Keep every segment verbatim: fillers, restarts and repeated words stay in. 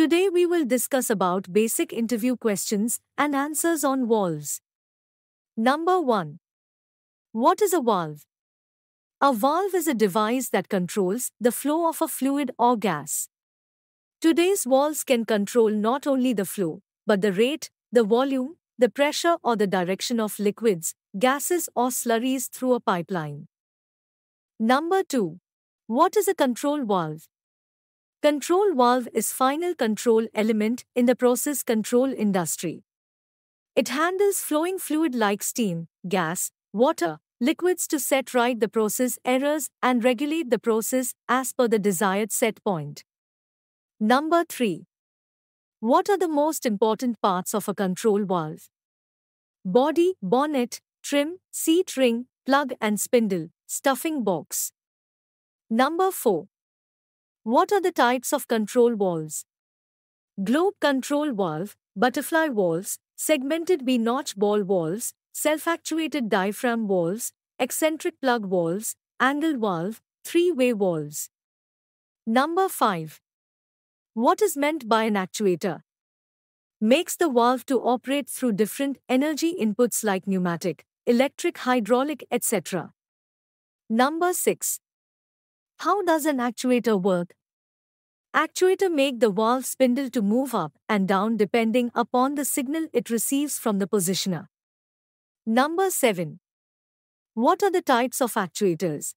Today we will discuss about basic interview questions and answers on valves. Number one. What is a valve? A valve is a device that controls the flow of a fluid or gas. Today's valves can control not only the flow, but the rate, the volume, the pressure or the direction of liquids, gases or slurries through a pipeline. Number two. What is a control valve? Control valve is final control element in the process control industry. It handles flowing fluid like steam, gas, water, liquids to set right the process errors and regulate the process as per the desired set point. Number three. What are the most important parts of a control valve? Body, bonnet, trim, seat ring, plug and spindle, stuffing box. Number four. What are the types of control valves? Globe control valve, butterfly valves, segmented B-notch ball valves, self-actuated diaphragm valves, eccentric plug valves, angle valve, three-way valves. Number five. What is meant by an actuator? Makes the valve to operate through different energy inputs like pneumatic, electric, hydraulic, et cetera. Number six. How does an actuator work? Actuator make the valve spindle to move up and down depending upon the signal it receives from the positioner. Number seven. What are the types of actuators?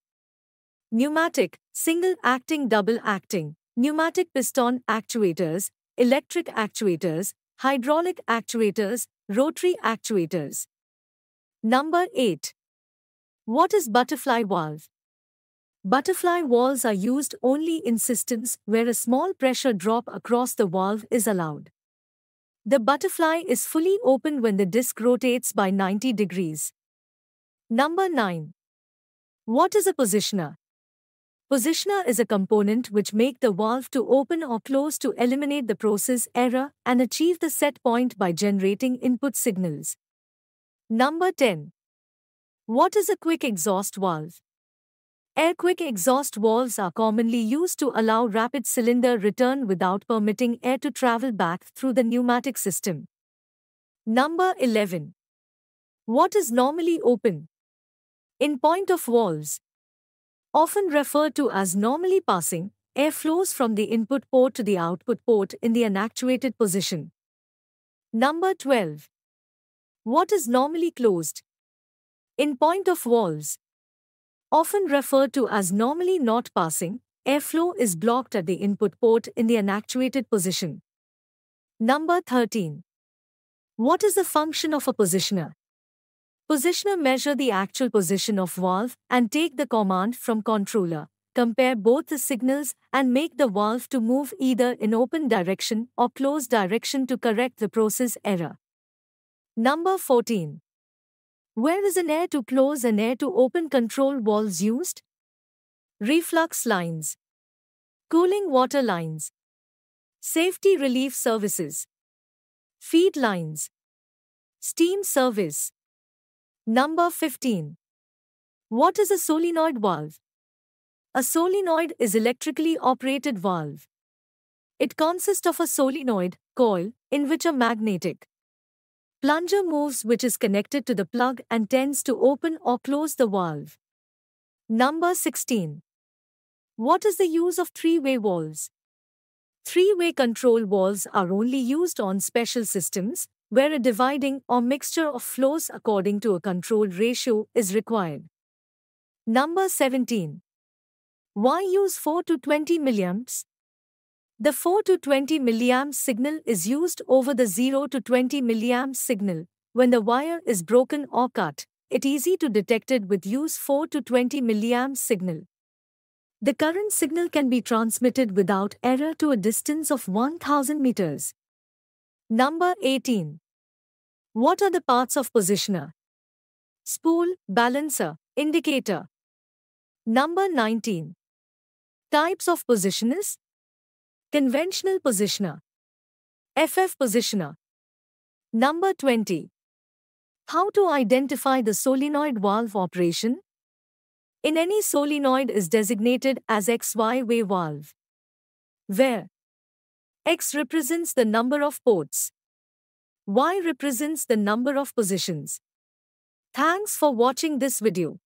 Pneumatic, single acting, double acting, pneumatic piston actuators, electric actuators, hydraulic actuators, rotary actuators. Number eight. What is butterfly valve? Butterfly valves are used only in systems where a small pressure drop across the valve is allowed. The butterfly is fully open when the disc rotates by ninety degrees. Number nine. What is a positioner? Positioner is a component which makes the valve to open or close to eliminate the process error and achieve the set point by generating input signals. Number ten. What is a quick exhaust valve? Air quick exhaust valves are commonly used to allow rapid cylinder return without permitting air to travel back through the pneumatic system. Number eleven. What is normally open? In point of valves, often referred to as normally passing, air flows from the input port to the output port in the unactuated position. Number twelve. What is normally closed? In point of valves, often referred to as normally not passing, airflow is blocked at the input port in the unactuated position. Number thirteen. What is the function of a positioner? Positioner measure the actual position of valve and take the command from controller, compare both the signals and make the valve to move either in open direction or closed direction to correct the process error. Number fourteen. Where is an air to close and air to open control valves used? Reflux lines, cooling water lines, safety relief services, feed lines, steam service. Number fifteen. What is a solenoid valve? A solenoid is electrically operated valve. It consists of a solenoid coil in which a magnetic plunger moves, which is connected to the plug and tends to open or close the valve. Number sixteen. What is the use of three-way valves? Three-way control valves are only used on special systems where a dividing or mixture of flows according to a control ratio is required. Number seventeen. Why use four to twenty milliamps? The four to twenty milliamp signal is used over the zero to twenty milliamp signal. When the wire is broken or cut, it is easy to detect it with use four to twenty milliamp signal. The current signal can be transmitted without error to a distance of one thousand meters. Number eighteen. What are the parts of positioner? Spool, balancer, indicator. Number nineteen. Types of positioners? Conventional positioner, F F positioner. Number twenty. How to identify the solenoid valve operation? In any solenoid is designated as X Y way valve, where X represents the number of ports. Y represents the number of positions. Thanks for watching this video.